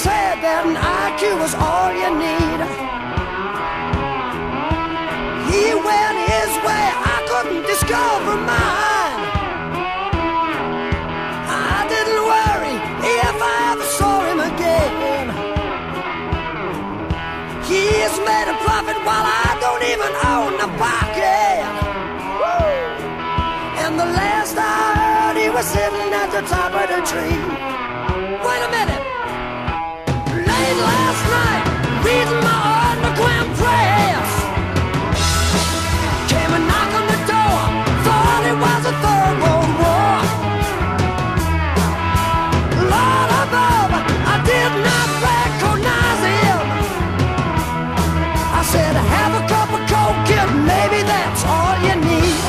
said that an IQ was all you need. He went his way, I couldn't discover mine. I didn't worry if I ever saw him again. He's made a profit while I don't even own a pocket. And the last I heard, he was sitting at the top of the tree. Wait a minute. Last night, reading my underground press, came a knock on the door, thought it was a Third World War. Lord above, I did not recognize him. I said, have a cup of coke, kid, maybe that's all you need.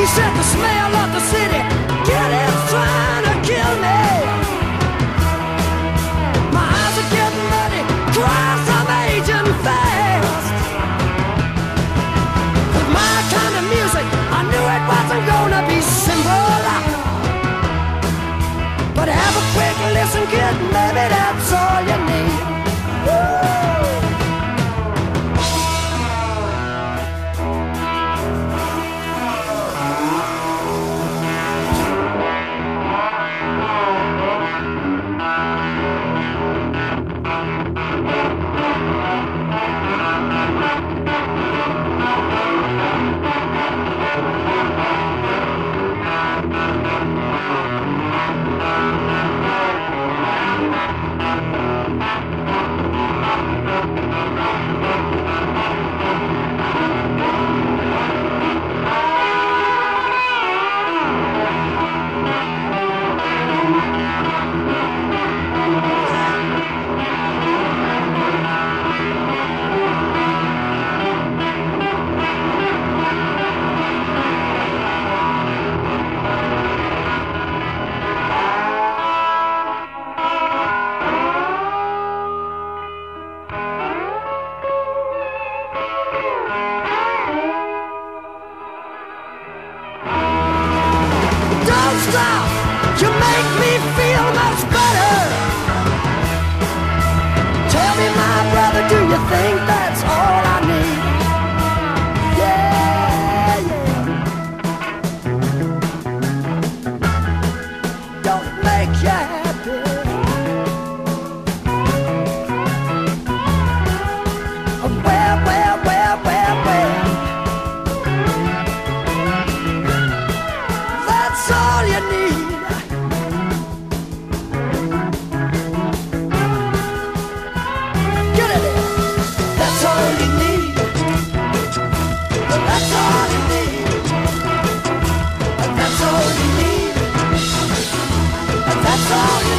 He said, the smell of the city, kid, it's trying to kill me. Listen, kid, maybe that's all you need. That's all you need.